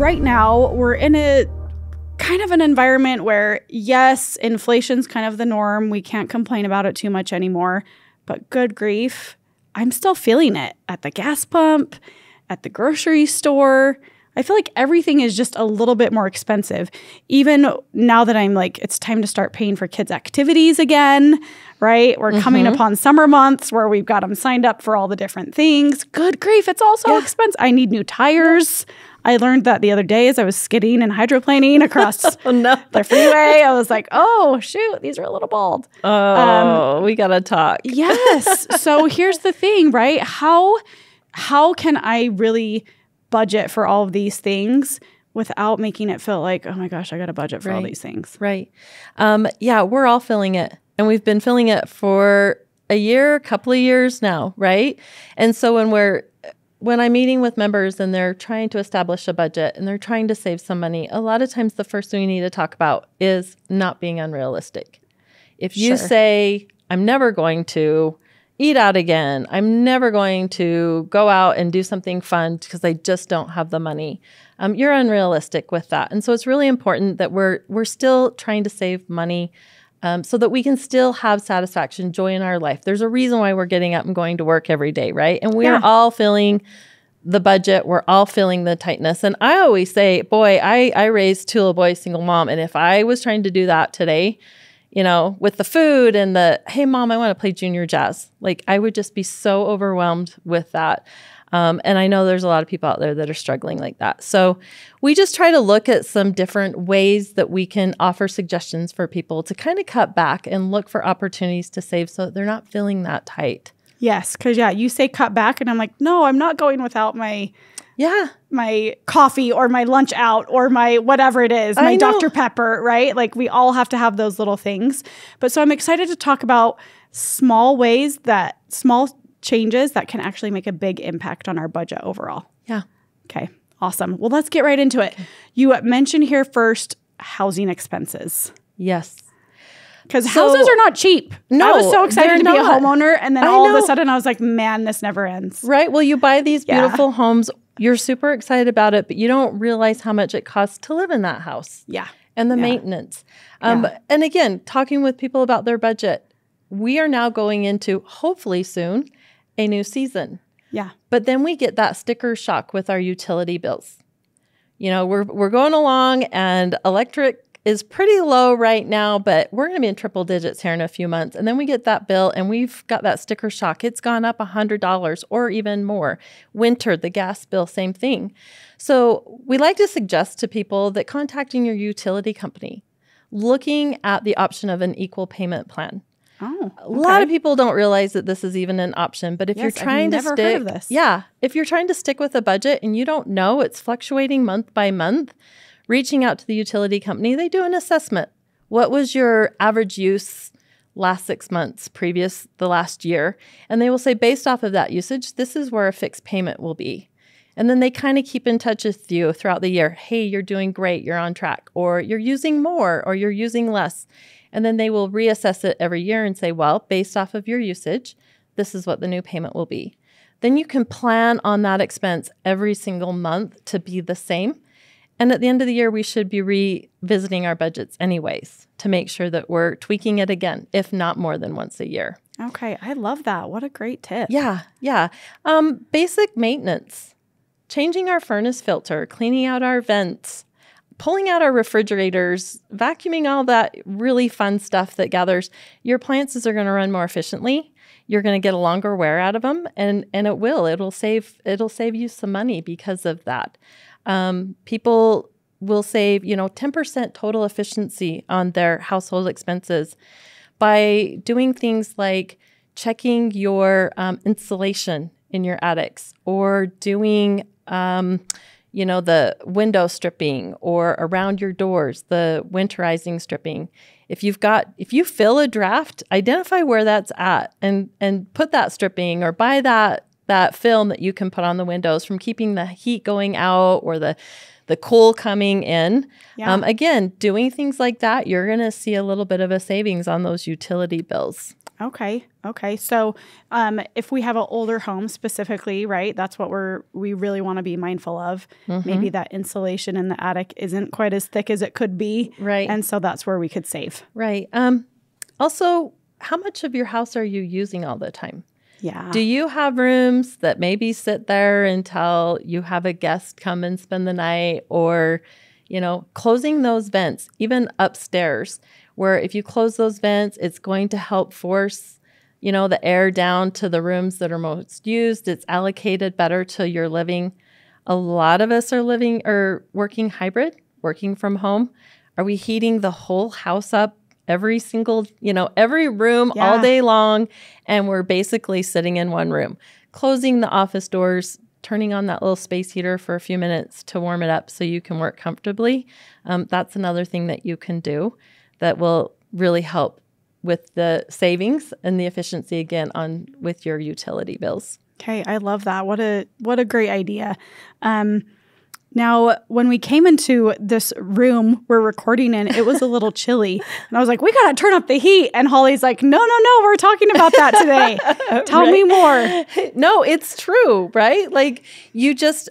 right now we're in a kind of an environment where, yes, inflation's kind of the norm. We can't complain about it too much anymore. But good grief, I'm still feeling it at the gas pump, at the grocery store. I feel like everything is just a little bit more expensive. Even now that I'm like, it's time to start paying for kids' activities again, right? We're coming upon summer months where we've got them signed up for all the different things. Good grief, it's all so expensive. I need new tires. I learned that the other day as I was skidding and hydroplaning across the freeway. I was like, oh, shoot, these are a little bald. Oh, we got to talk. Yes. So here's the thing, right? How can I really budget for all of these things without making it feel like, oh my gosh, I got to budget for all these things. Right. Yeah, we're all feeling it. And we've been feeling it for a year, a couple of years now, right? And so when I'm meeting with members and they're trying to establish a budget and they're trying to save some money, a lot of times the first thing we need to talk about is not being unrealistic. If you say, I'm never going to eat out again, I'm never going to go out and do something fun because I just don't have the money, you're unrealistic with that. And so it's really important that we're still trying to save money so that we can still have satisfaction, joy in our life. There's a reason why we're getting up and going to work every day, right? And we're all feeling the budget. We're all feeling the tightness. And I always say, boy, I raised two little boys, single mom. And if I was trying to do that today, you know, with the food and the, hey, mom, I want to play junior jazz. Like, I would just be so overwhelmed with that. And I know there's a lot of people out there that are struggling like that. So we just try to look at some different ways that we can offer suggestions for people to kind of cut back and look for opportunities to save so that they're not feeling that tight. Yes, because, yeah, you say cut back, and I'm like, no, I'm not going without my... Yeah. My coffee or my lunch out or my whatever it is, my Dr. Pepper, right? Like, we all have to have those little things. But so I'm excited to talk about small ways that small changes that can actually make a big impact on our budget overall. Yeah. Okay. Awesome. Well, let's get right into it. Okay. You mentioned here first housing expenses. Yes. Because houses are not cheap. No, I was so excited to be a homeowner. And then all of a sudden I was like, man, this never ends. Right. Well, you buy these beautiful homes. You're super excited about it, but you don't realize how much it costs to live in that house. Yeah. And the maintenance. And again, talking with people about their budget, we are now going into, hopefully soon, a new season. Yeah. But then we get that sticker shock with our utility bills. You know, we're going along and electric is pretty low right now, but we're going to be in triple digits here in a few months. And then we get that bill and we've got that sticker shock. It's gone up $100 or even more. Winter, the gas bill, same thing. So we like to suggest to people that contacting your utility company, looking at the option of an equal payment plan. Oh, okay. A lot of people don't realize that this is even an option, but if you're trying to stick, if you're trying to stick with a budget and you don't know it's fluctuating month by month, reaching out to the utility company, they do an assessment. What was your average use last 6 months, the last year? And they will say, based off of that usage, this is where a fixed payment will be. And then they kind of keep in touch with you throughout the year. Hey, you're doing great, you're on track, or you're using more, or you're using less. And then they will reassess it every year and say, well, based off of your usage, this is what the new payment will be. Then you can plan on that expense every single month to be the same. And at the end of the year, we should be revisiting our budgets anyways to make sure that we're tweaking it again, if not more than once a year. Okay. I love that. What a great tip. Yeah. Yeah. Basic maintenance, changing our furnace filter, cleaning out our vents, pulling out our refrigerators, vacuuming, all that really fun stuff that gathers. Your appliances are going to run more efficiently. You're going to get a longer wear out of them, and it'll save you some money because of that. People will save, you know, 10% total efficiency on their household expenses by doing things like checking your insulation in your attics, or doing, you know, the window stripping, or around your doors, the winterizing stripping. If you fill a draft, identify where that's at and put that stripping, or buy that film that you can put on the windows from keeping the heat going out or the cool coming in. Yeah. Again, doing things like that, you're going to see a little bit of a savings on those utility bills. Okay. Okay. So, if we have an older home specifically, right, that's what we really want to be mindful of. Mm-hmm. Maybe that insulation in the attic isn't quite as thick as it could be. Right. And so that's where we could save. Right. Also, how much of your house are you using all the time? Yeah. Do you have rooms that maybe sit there until you have a guest come and spend the night, or, you know, closing those vents, even upstairs, where if you close those vents, it's going to help force, you know, the air down to the rooms that are most used. It's allocated better to your living. A lot of us are living or working hybrid, working from home. Are we heating the whole house up every single, you know, every room all day long? And we're basically sitting in one room, closing the office doors, turning on that little space heater for a few minutes to warm it up so you can work comfortably. That's another thing that you can do that will really help with the savings and the efficiency again on with your utility bills. Okay, I love that. What a great idea. Now, when we came into this room we're recording in, it was a little chilly. And I was like, we got to turn up the heat. And Holly's like, no, no, no, we're talking about that today. Tell me more. No, it's true, right? Like you just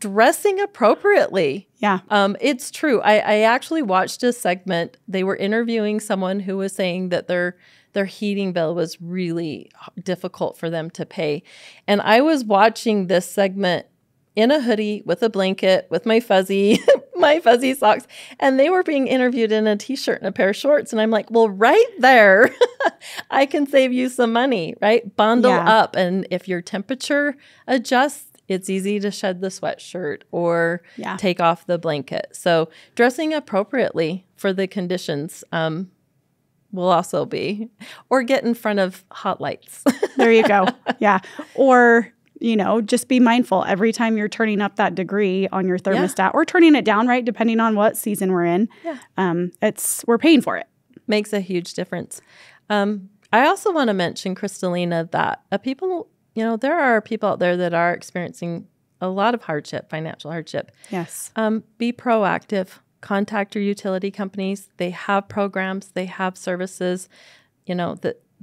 dressing appropriately. Yeah. It's true. I actually watched a segment. They were interviewing someone who was saying that their heating bill was really difficult for them to pay. And I was watching this segment in a hoodie with a blanket with my fuzzy, my fuzzy socks. And they were being interviewed in a t-shirt and a pair of shorts. And I'm like, well, right there, I can save you some money, right? Bundle up. And if your temperature adjusts, it's easy to shed the sweatshirt or take off the blanket. So dressing appropriately for the conditions, will also be, or get in front of hot lights. There you go. Yeah. Or, you know, just be mindful every time you're turning up that degree on your thermostat or turning it down, right, depending on what season we're in. Yeah. We're paying for it. Makes a huge difference. I also want to mention, Kristalina, that people, you know, there are people out there that are experiencing a lot of hardship, financial hardship. Yes. Be proactive. Contact your utility companies. They have programs. They have services, you know,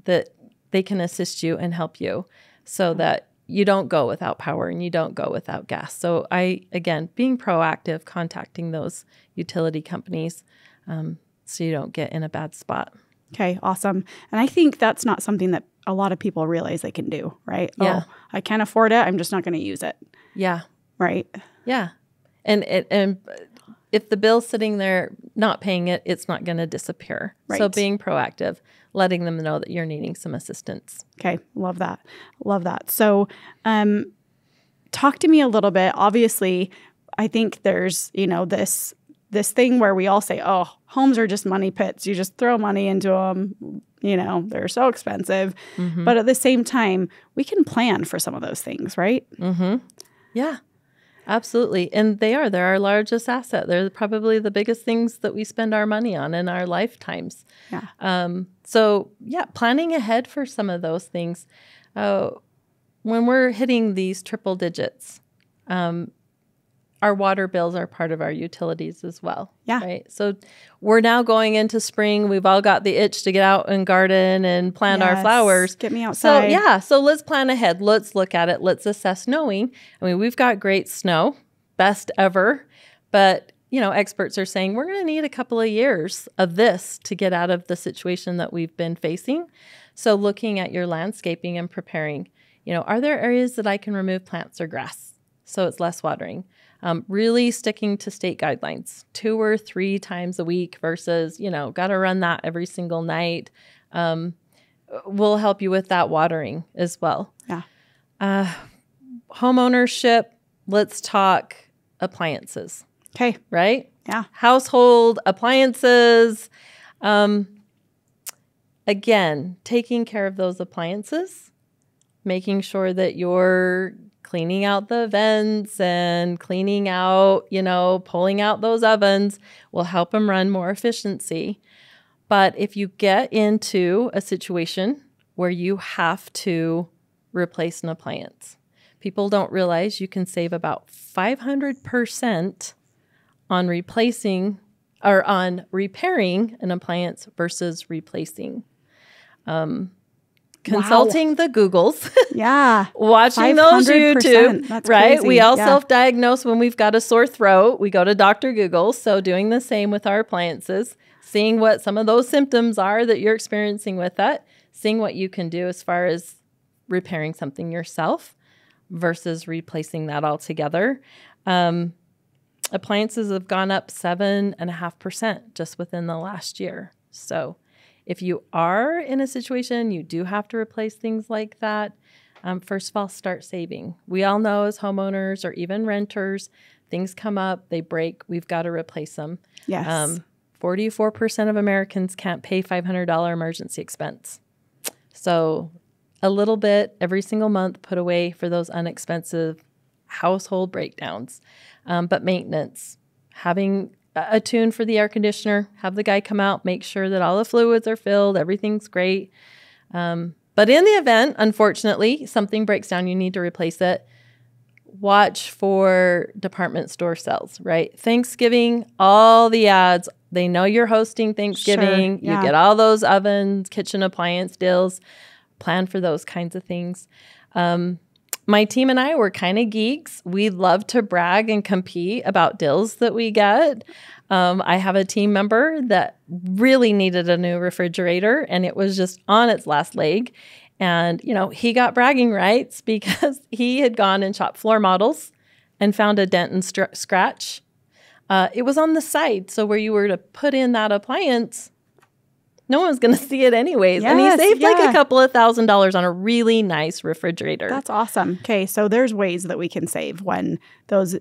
that they can assist you and help you so that you don't go without power and you don't go without gas. So again, being proactive, contacting those utility companies so you don't get in a bad spot. Okay, awesome. And I think that's not something that a lot of people realize they can do, right? Yeah. Oh, I can't afford it. I'm just not going to use it. Yeah. Right? Yeah. And if the bill's sitting there, not paying it, it's not going to disappear. Right. So being proactive, letting them know that you're needing some assistance. Okay. Love that. Love that. So talk to me a little bit. Obviously, I think there's, you know, this thing where we all say, oh, homes are just money pits. You just throw money into them. You know, they're so expensive. Mm-hmm. But at the same time, we can plan for some of those things, right? Mm-hmm. Yeah. Absolutely. And they're our largest asset. They're probably the biggest things that we spend our money on in our lifetimes. Yeah. So yeah, planning ahead for some of those things. When we're hitting these triple digits, our water bills are part of our utilities as well. Yeah. Right. So we're now going into spring. We've all got the itch to get out and garden and plant our flowers. Get me outside. So yeah. So let's plan ahead. Let's look at it. Let's assess knowing. I mean, we've got great snow, best ever, but you know, experts are saying we're going to need a couple of years of this to get out of the situation that we've been facing. So looking at your landscaping and preparing, you know, are there areas that I can remove plants or grass so it's less watering? Really sticking to state guidelines 2 or 3 times a week versus, you know, got to run that every single night will help you with that watering as well. Yeah. Home ownership, let's talk appliances. Okay. Right? Yeah. Household appliances. Again, taking care of those appliances, making sure that you're cleaning out the vents and cleaning out, you know, pulling out those ovens will help them run more efficiency. But if you get into a situation where you have to replace an appliance, people don't realize you can save about 500% on replacing or on repairing an appliance versus replacing. Consulting the Googles. Yeah. Watching those YouTube. That's right. Crazy. We all self-diagnose when we've got a sore throat. We go to Dr. Google. So doing the same with our appliances, seeing what some of those symptoms are that you're experiencing with that, seeing what you can do as far as repairing something yourself versus replacing that altogether. Appliances have gone up 7.5% just within the last year. So if you are in a situation, you do have to replace things like that, first of all, start saving. We all know as homeowners or even renters, things come up, they break, we've got to replace them. Yes. 44% of Americans can't pay $500 emergency expense. So a little bit every single month put away for those unexpensive household breakdowns. But maintenance, having a tune for the air conditioner, have the guy come out, make sure that all the fluids are filled, everything's great. But in the event, unfortunately, something breaks down, you need to replace it. Watch for department store sales, right? Thanksgiving, all the ads, they know you're hosting Thanksgiving. Sure, yeah. You get all those ovens, kitchen appliance deals, plan for those kinds of things. My team and I were kind of geeks. We love to brag and compete about deals that we get. I have a team member that really needed a new refrigerator, and it was just on its last leg. And, you know, he got bragging rights because he had gone and shopped floor models and found a dent and scratch. It was on the side. So where you were to put in that appliance, no one's going to see it anyways. Yes, and he saved like a couple of $1,000s on a really nice refrigerator. That's awesome. Okay. So there's ways that we can save when those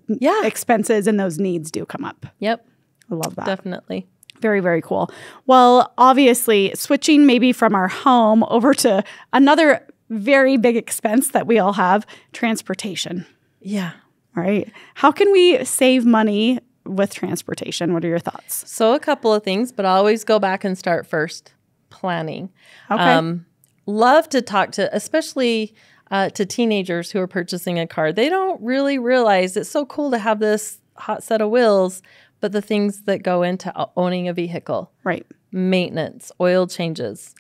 expenses and those needs do come up. Yep. I love that. Definitely. Very, very cool. Well, obviously switching maybe from our home over to another very big expense that we all have, transportation. Yeah. All right. How can we save money with transportation? What are your thoughts? So a couple of things, but I always go back and start first, planning. Okay. Love to talk to, especially to teenagers who are purchasing a car. They don't really realize it's so cool to have this hot set of wheels, but the things that go into owning a vehicle. Right. Maintenance, oil changes,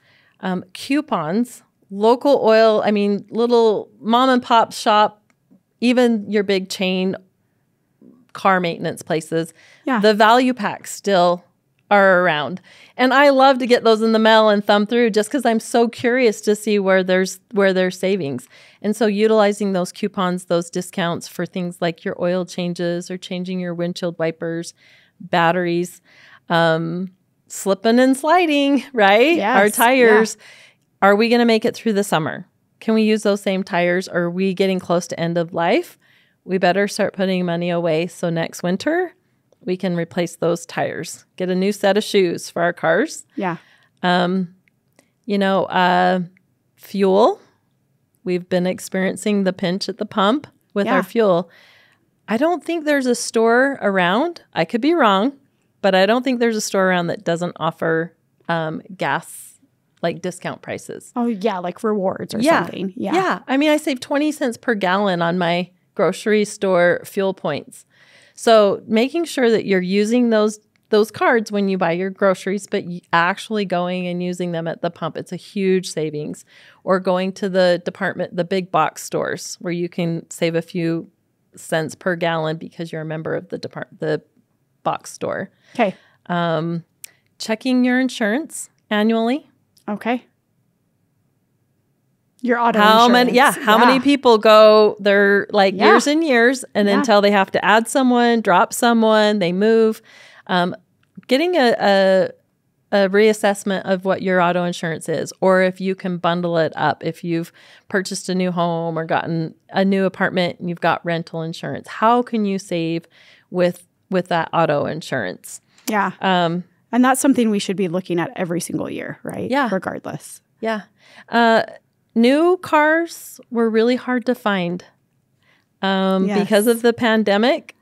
coupons, local oil, I mean, little mom and pop shop, even your big chain car maintenance places, the value packs still are around. And I love to get those in the mail and thumb through just because I'm so curious to see where there's savings. And so utilizing those coupons, those discounts for things like your oil changes or changing your windshield wipers, batteries, slipping and sliding, right? Yes, our tires. Yeah. Are we going to make it through the summer? Can we use those same tires? Are we getting close to end of life? We better start putting money away so next winter we can replace those tires, get a new set of shoes for our cars. Yeah. You know, fuel. We've been experiencing the pinch at the pump with our fuel. I don't think there's a store around. I could be wrong, but I don't think there's a store around that doesn't offer gas, like discount prices. Oh, yeah, like rewards or something. Yeah. Yeah. I mean, I save 20 cents per gallon on my grocery store fuel points. So making sure that you're using those cards when you buy your groceries, but actually going and using them at the pump, it's a huge savings. Or going to the big box stores where you can save a few cents per gallon because you're a member of the box store. Okay. Checking your insurance annually. Okay. Your auto insurance. How many people go their years and years, and until they have to add someone, drop someone, they move. Getting a reassessment of what your auto insurance is, or if you can bundle it up. If you've purchased a new home or gotten a new apartment and you've got rental insurance, how can you save with that auto insurance? Yeah. And that's something we should be looking at every single year, right? Yeah. Regardless. Yeah. New cars were really hard to find because of the pandemic.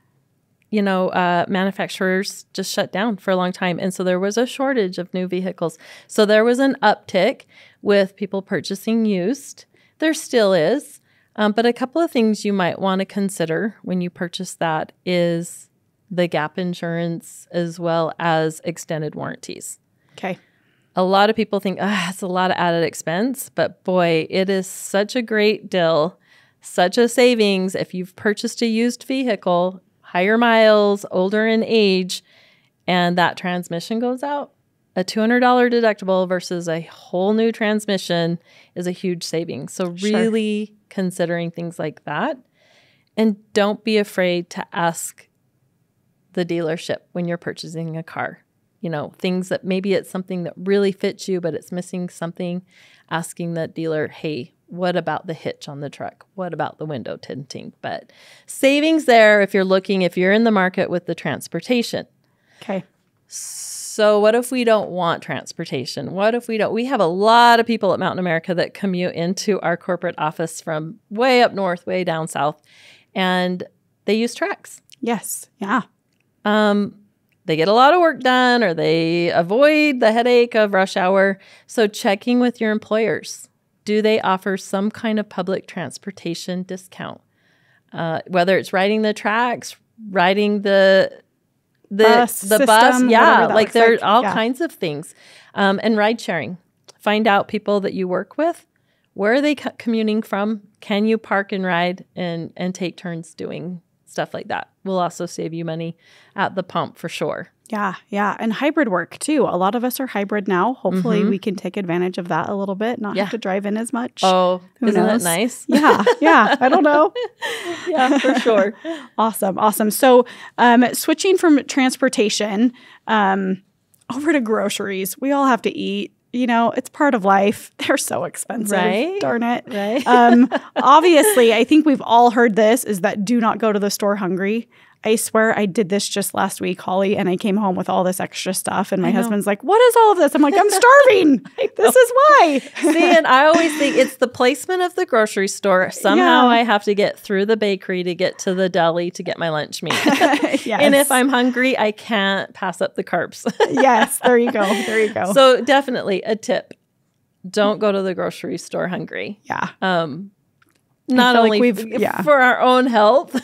You know, manufacturers just shut down for a long time. And so there was a shortage of new vehicles. So there was an uptick with people purchasing used. There still is. But a couple of things you might want to consider when you purchase that is the gap insurance as well as extended warranties. Okay. A lot of people think, ah, it's a lot of added expense, but boy, it is such a great deal, such a savings. If you've purchased a used vehicle, higher miles, older in age, and that transmission goes out, a $200 deductible versus a whole new transmission is a huge savings. So really considering things like that. And don't be afraid to ask the dealership when you're purchasing a car. You know, things that maybe it's something that really fits you, but it's missing something. Asking the dealer, hey, what about the hitch on the truck? What about the window tinting? But savings there if you're looking, if you're in the market with the transportation. Okay. So what if we don't want transportation? What if we don't? We have a lot of people at Mountain America that commute into our corporate office from way up north, way down south, and they use trucks. Yes. Yeah. They get a lot of work done, or they avoid the headache of rush hour. So checking with your employers. Do they offer some kind of public transportation discount? Whether it's riding the tracks, riding the bus. Yeah, like there are all kinds of things. And ride sharing. Find out people that you work with. Where are they commuting from? Can you park and ride and take turns doing stuff like that? Will also save you money at the pump for sure. Yeah, yeah. And hybrid work too. A lot of us are hybrid now. Hopefully we can take advantage of that a little bit, not have to drive in as much. Oh, isn't that nice? Yeah, yeah. I don't know. Yeah, for sure. Awesome, awesome. So switching from transportation over to groceries. We all have to eat. You know, it's part of life. They're so expensive. Right? Darn it. Right? Obviously, I think we've all heard this, is that do not go to the store hungry. I swear I did this just last week, Holly, and I came home with all this extra stuff. And my husband's like, what is all of this? I'm like, I'm starving. This is why. See, and I always think it's the placement of the grocery store. Somehow I have to get through the bakery to get to the deli to get my lunch meat. And if I'm hungry, I can't pass up the carbs. Yes, there you go. There you go. So definitely a tip. Don't go to the grocery store hungry. Yeah. Not only for our own health,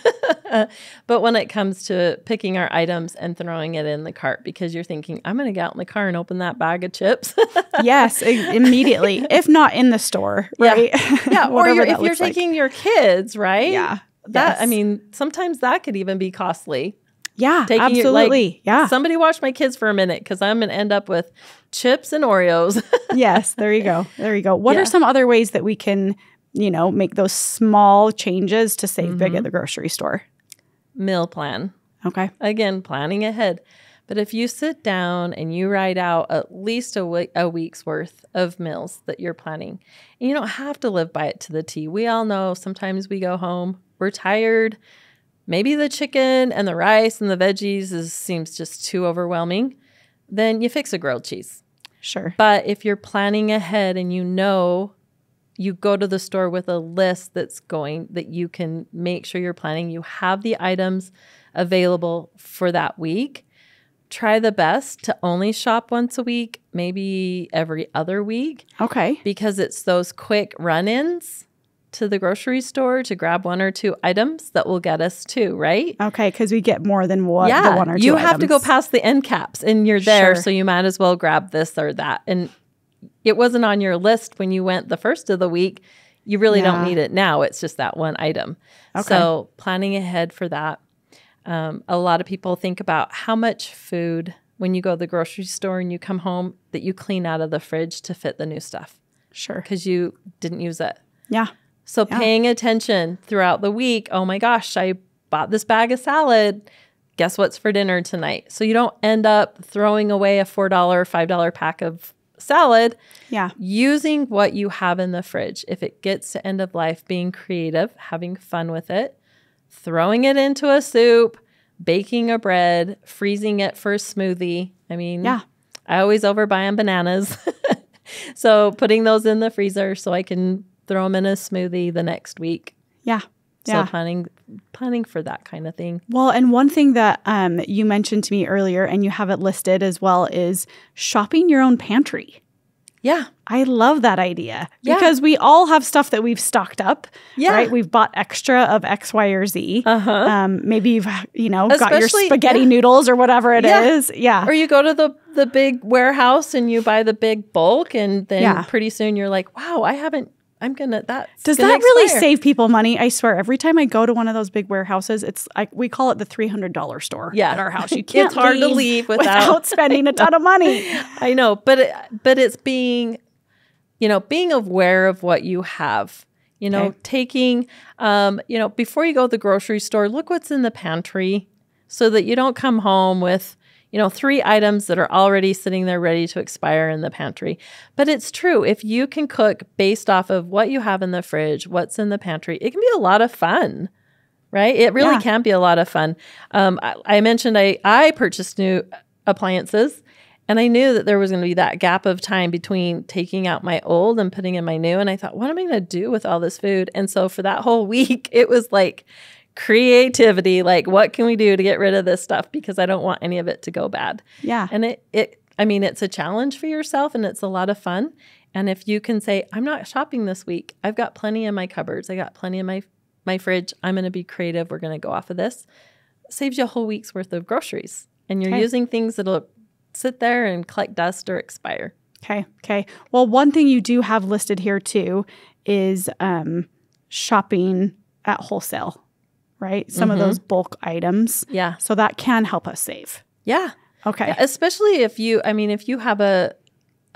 but when it comes to picking our items and throwing it in the cart, because you're thinking, I'm going to get out in the car and open that bag of chips. Yes, immediately, if not in the store, right? Yeah, yeah. Or if you're taking your kids, right? Yeah. That I mean, sometimes that could even be costly. Yeah, absolutely. Like, somebody watch my kids for a minute, because I'm going to end up with chips and Oreos. Yes, there you go. There you go. What are some other ways that we can, you know, make those small changes to save big at the grocery store? Meal plan. Okay. Again, planning ahead. But if you sit down and you write out at least a week's worth of meals that you're planning, and you don't have to live by it to the T. We all know sometimes we go home, we're tired. Maybe the chicken and the rice and the veggies seems just too overwhelming. Then you fix a grilled cheese. Sure. But if you're planning ahead and you know, you go to the store with a list that you can make sure you're planning. You have the items available for that week. Try the best to only shop once a week, maybe every other week. Okay. Because it's those quick run-ins to the grocery store to grab one or two items that will get us two, right? Okay, because we get more than one or two items. You have to go past the end caps and you're there, so you might as well grab this or that. And it wasn't on your list when you went the first of the week. You really don't need it now. It's just that one item. Okay. So planning ahead for that. A lot of people think about how much food when you go to the grocery store and you come home that you clean out of the fridge to fit the new stuff. Sure. Because you didn't use it. Yeah. So paying attention throughout the week. Oh my gosh, I bought this bag of salad. Guess what's for dinner tonight? So you don't end up throwing away a $4, $5 pack of salad. Yeah. Using what you have in the fridge. If it gets to end of life, being creative, having fun with it, throwing it into a soup, baking a bread, freezing it for a smoothie. I mean, I always overbuy on bananas. So putting those in the freezer so I can throw them in a smoothie the next week. Yeah. So planning for that kind of thing. Well, and one thing that you mentioned to me earlier, and you have it listed as well, is shopping your own pantry. Yeah. I love that idea because we all have stuff that we've stocked up, right? We've bought extra of X, Y, or Z. Maybe you've, got your spaghetti noodles or whatever it is. Yeah. Or you go to the big warehouse and you buy the big bulk and then pretty soon you're like, wow, Does that really save people money? I swear, every time I go to one of those big warehouses, we call it the $300 store at our house. You can't it's hard to leave without spending a ton of money. I know, but it's being aware of what you have. Taking, before you go to the grocery store, look what's in the pantry, so that you don't come home with 3 items that are already sitting there ready to expire in the pantry. But it's true. If you can cook based off of what you have in the fridge, what's in the pantry, it can be a lot of fun, right? It really can be a lot of fun. I mentioned I purchased new appliances, and I knew that there was going to be that gap of time between taking out my old and putting in my new. And I thought, what am I going to do with all this food? And so for that whole week, it was like creativity, like what can we do to get rid of this stuff because I don't want any of it to go bad. Yeah. And it's a challenge for yourself and it's a lot of fun. And if you can say, I'm not shopping this week, I've got plenty in my cupboards, I got plenty in my fridge, I'm going to be creative, we're going to go off of this, it saves you a whole week's worth of groceries. And you're using things that'll sit there and collect dust or expire. Okay. Well, one thing you do have listed here too is shopping at wholesale. Right? Some of those bulk items. Yeah. So that can help us save. Yeah. Okay. Yeah, especially if you have a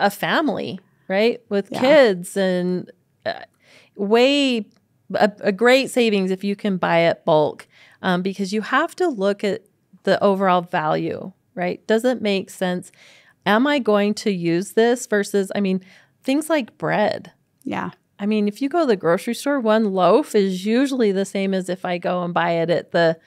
family, right? With kids and a great savings if you can buy it bulk because you have to look at the overall value, right? Does it make sense? Am I going to use this versus, things like bread. Yeah. If you go to the grocery store, one loaf is usually the same as if I go and buy it at the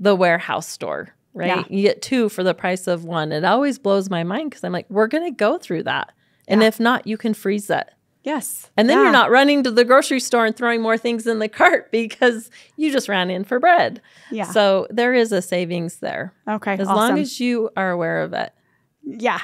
warehouse store, right? Yeah. You get 2 for the price of 1. It always blows my mind because I'm like, we're going to go through that. Yeah. And if not, you can freeze that. Yes. And then you're not running to the grocery store and throwing more things in the cart because you just ran in for bread. Yeah. So there is a savings there. Okay. As long as you are aware of it. Yeah.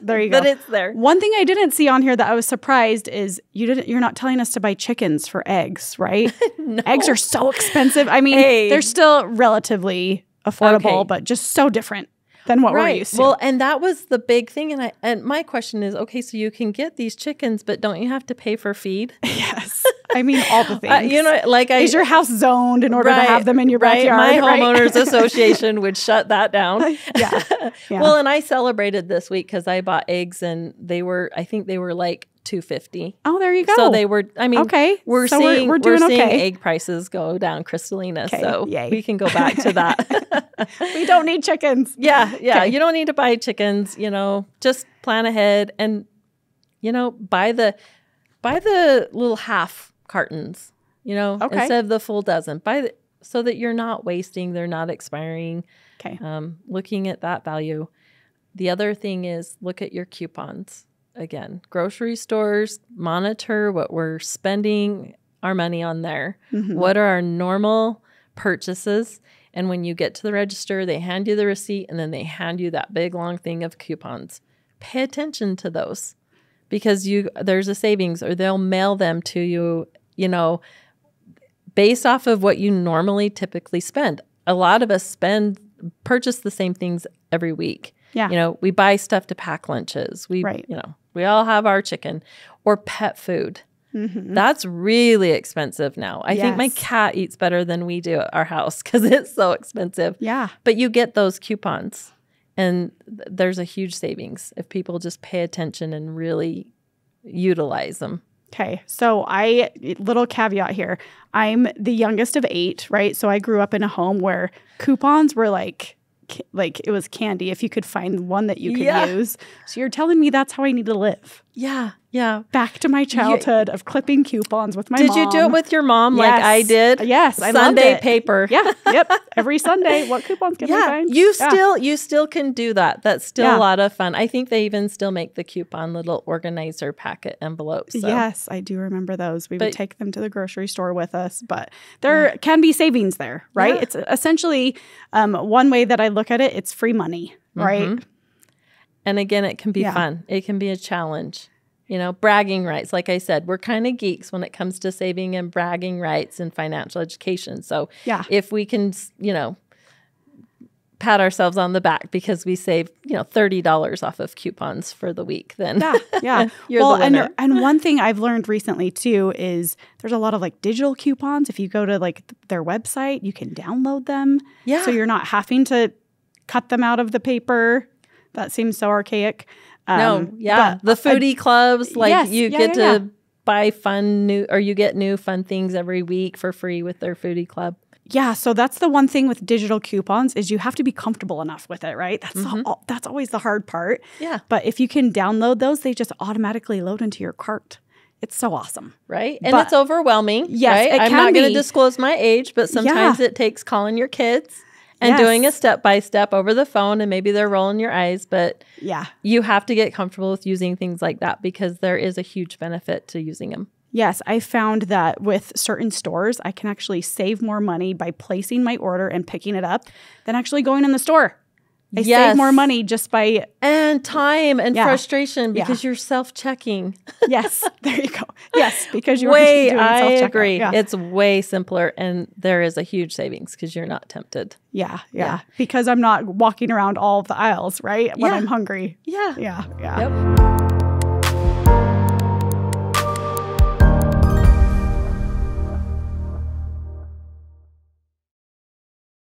There you go. But it's there. One thing I didn't see on here that I was surprised is you're not telling us to buy chickens for eggs, right? No. Eggs are so expensive. They're still relatively affordable, but just so different than what we're used to. Well, and that was the big thing. And my question is, okay, so you can get these chickens, but don't you have to pay for feed? Yes. All the things. Is your house zoned in order to have them in your backyard? My homeowners association would shut that down. Yeah. Well, and I celebrated this week because I bought eggs, and they were like $2.50. Oh, there you go. So they were. Okay. We're seeing egg prices go down, Kristalina. So we can go back to that. We don't need chickens. Yeah. You don't need to buy chickens. Just plan ahead and buy the little half cartons, instead of the full dozen, so that you're not wasting, they're not expiring. Okay. Looking at that value. The other thing is look at your coupons. Again, grocery stores, monitor what we're spending our money on there. Mm-hmm. What are our normal purchases? And when you get to the register, they hand you the receipt and then they hand you that big long thing of coupons. Pay attention to those because there's a savings, or they'll mail them to you, based off of what you normally typically spend. A lot of us purchase the same things every week. Yeah. We buy stuff to pack lunches. We all have our chicken or pet food. Mm-hmm. That's really expensive now. I think my cat eats better than we do at our house because it's so expensive. Yeah. But you get those coupons, and there's a huge savings if people just pay attention and really utilize them. Okay. So little caveat here. I'm the youngest of 8, right? So I grew up in a home where coupons were like it was candy if you could find one that you could use. So you're telling me that's how I need to live. Yeah. Back to my childhood of clipping coupons with my mom. Did you do it with your mom like I did? Yes, I loved it. Sunday paper. Yeah, yep. Every Sunday, what coupons can I find? You still can do that. That's still a lot of fun. I think they even still make the coupon little organizer packet envelopes. So. Yes, I do remember those. We would take them to the grocery store with us, but there can be savings there, right? Yeah. It's essentially one way that I look at it. It's free money, right? And again, it can be fun. It can be a challenge. You know, bragging rights. Like I said, we're kind of geeks when it comes to saving and bragging rights and financial education. So yeah, if we can, you know, pat ourselves on the back because we saved, you know, $30 off of coupons for the week, then yeah, yeah. You're well, the winner. And one thing I've learned recently too is there's a lot of like digital coupons. If you go to like their website, you can download them. Yeah. So you're not having to cut them out of the paper. That seems so archaic. No, yeah. The foodie clubs, like yes, you get to buy fun new, or you get new fun things every week for free with their foodie club. Yeah, so that's the one thing with digital coupons is you have to be comfortable enough with it, right? That's that's always the hard part. Yeah. But if you can download those, they just automatically load into your cart. It's so awesome. Right? And it's overwhelming. Yes, right? I'm not going to disclose my age, but sometimes it takes calling your kids and doing a step-by-step over the phone, and maybe they're rolling your eyes, but yeah, you have to get comfortable with using things like that because there is a huge benefit to using them. Yes, I found that with certain stores, I can actually save more money by placing my order and picking it up than actually going in the store. I save more money just by... And time and frustration because you're self-checking. Yes, there you go. Yes, because you're doing self-checkout. I agree. Yeah. It's way simpler, and there is a huge savings because you're not tempted. Yeah, yeah, yeah. Because I'm not walking around all of the aisles, right? When I'm hungry. Yeah. Yeah, yeah. Yep.